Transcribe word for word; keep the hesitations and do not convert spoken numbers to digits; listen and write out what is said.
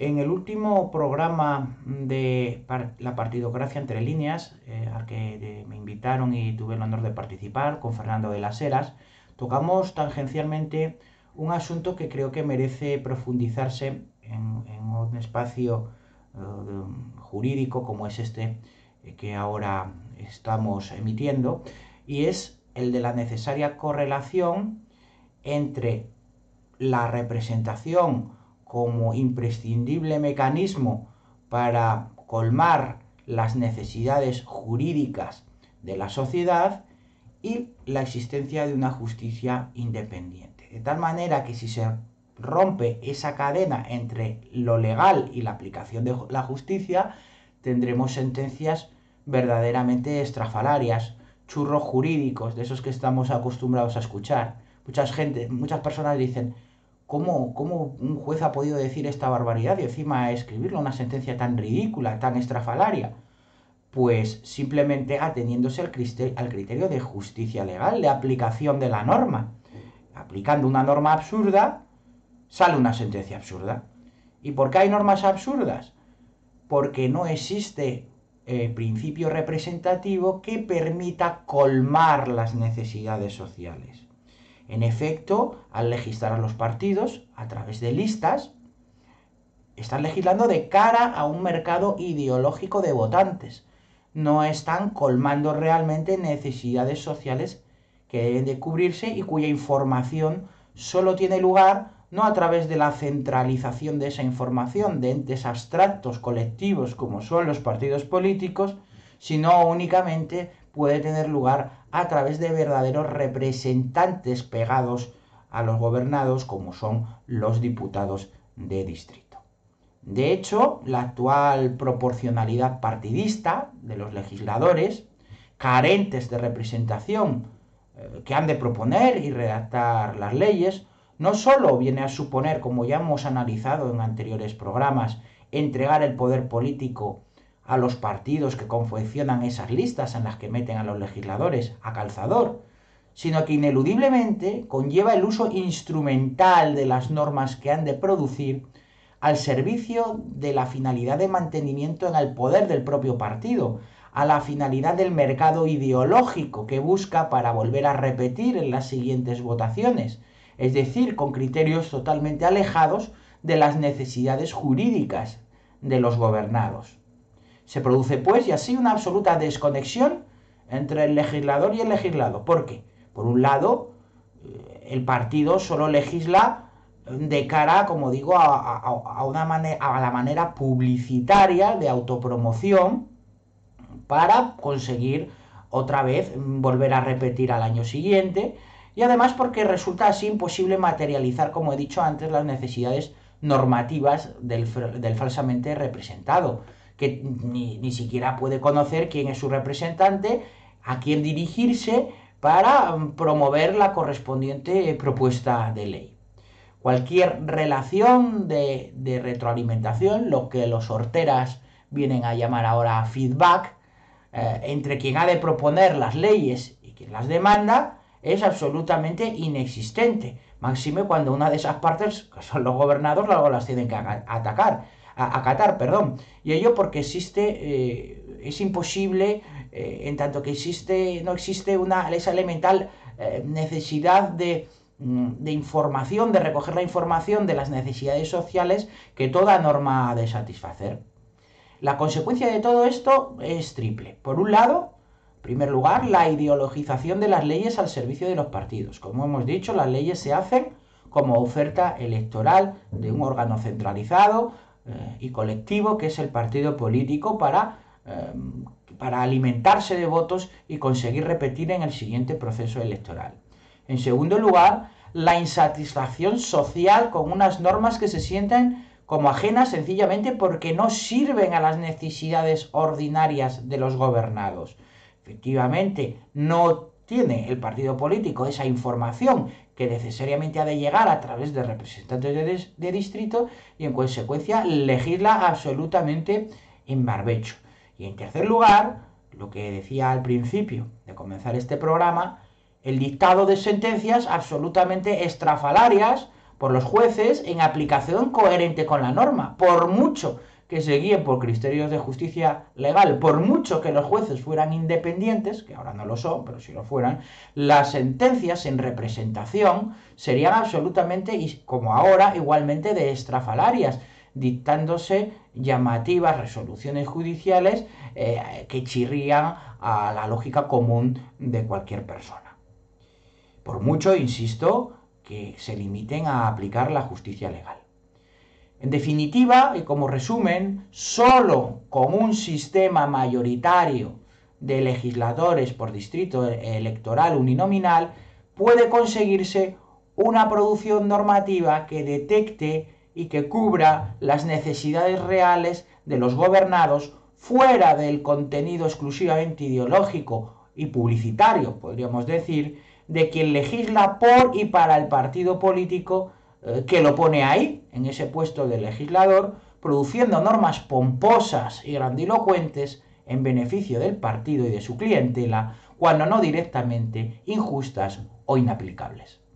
En el último programa de la Partidocracia Entre Líneas, eh, al que me invitaron y tuve el honor de participar, con Fernando de las Heras, tocamos tangencialmente un asunto que creo que merece profundizarse en, en un espacio eh, jurídico como es este eh, que ahora estamos emitiendo, y es el de la necesaria correlación entre la representación como imprescindible mecanismo para colmar las necesidades jurídicas de la sociedad y la existencia de una justicia independiente. De tal manera que si se rompe esa cadena entre lo legal y la aplicación de la justicia, tendremos sentencias verdaderamente estrafalarias, churros jurídicos, de esos que estamos acostumbrados a escuchar. Muchas, gente, muchas personas dicen: ¿Cómo, ¿Cómo un juez ha podido decir esta barbaridad y encima escribirlo, una sentencia tan ridícula, tan estrafalaria? Pues simplemente ateniéndose al criterio, al criterio de justicia legal, de aplicación de la norma. Aplicando una norma absurda, sale una sentencia absurda. ¿Y por qué hay normas absurdas? Porque no existe eh, principio representativo que permita colmar las necesidades sociales. En efecto, al legislar a los partidos a través de listas, están legislando de cara a un mercado ideológico de votantes. No están colmando realmente necesidades sociales que deben de cubrirse y cuya información solo tiene lugar no a través de la centralización de esa información de entes abstractos colectivos como son los partidos políticos, sino únicamente puede tener lugar a través de verdaderos representantes pegados a los gobernados como son los diputados de distrito. De hecho, la actual proporcionalidad partidista de los legisladores, carentes de representación, eh, que han de proponer y redactar las leyes, no solo viene a suponer, como ya hemos analizado en anteriores programas, entregar el poder político a los partidos que confeccionan esas listas en las que meten a los legisladores a calzador, sino que ineludiblemente conlleva el uso instrumental de las normas que han de producir al servicio de la finalidad de mantenimiento en el poder del propio partido, a la finalidad del mercado ideológico que busca para volver a repetir en las siguientes votaciones, es decir, con criterios totalmente alejados de las necesidades jurídicas de los gobernados. Se produce, pues, y así una absoluta desconexión entre el legislador y el legislado. ¿Por qué? Por un lado, el partido solo legisla de cara, como digo, a, a, a, una a la manera publicitaria de autopromoción para conseguir otra vez volver a repetir al año siguiente, y además porque resulta así imposible materializar, como he dicho antes, las necesidades normativas del, del falsamente representado, que ni, ni siquiera puede conocer quién es su representante, a quién dirigirse para promover la correspondiente propuesta de ley. Cualquier relación de, de retroalimentación, lo que los horteras vienen a llamar ahora feedback, eh, entre quien ha de proponer las leyes y quien las demanda, es absolutamente inexistente. Máxime cuando una de esas partes, que son los gobernados, luego las tienen que atacar. acatar, perdón, y ello porque existe, eh, es imposible, eh, en tanto que existe, no existe una, esa elemental eh, necesidad de, de información, de recoger la información de las necesidades sociales que toda norma ha de satisfacer. La consecuencia de todo esto es triple. Por un lado, en primer lugar, la ideologización de las leyes al servicio de los partidos. Como hemos dicho, las leyes se hacen como oferta electoral de un órgano centralizado y colectivo que es el partido político para, eh, para alimentarse de votos y conseguir repetir en el siguiente proceso electoral. En segundo lugar, la insatisfacción social con unas normas que se sienten como ajenas sencillamente porque no sirven a las necesidades ordinarias de los gobernados. Efectivamente, no tiene el partido político esa información que necesariamente ha de llegar a través de representantes de, de distrito y en consecuencia legisla absolutamente en barbecho. Y en tercer lugar, lo que decía al principio de comenzar este programa, el dictado de sentencias absolutamente estrafalarias por los jueces en aplicación coherente con la norma. Por mucho que se guíen por criterios de justicia legal, por mucho que los jueces fueran independientes, que ahora no lo son, pero si lo fueran, las sentencias en representación serían absolutamente, como ahora, igualmente de estrafalarias, dictándose llamativas resoluciones judiciales eh, que chirrían a la lógica común de cualquier persona. Por mucho, insisto, que se limiten a aplicar la justicia legal. En definitiva, y como resumen, solo con un sistema mayoritario de legisladores por distrito electoral uninominal puede conseguirse una producción normativa que detecte y que cubra las necesidades reales de los gobernados fuera del contenido exclusivamente ideológico y publicitario, podríamos decir, de quien legisla por y para el partido político eh, que lo pone ahí, en ese puesto de legislador, produciendo normas pomposas y grandilocuentes en beneficio del partido y de su clientela, cuando no directamente injustas o inaplicables.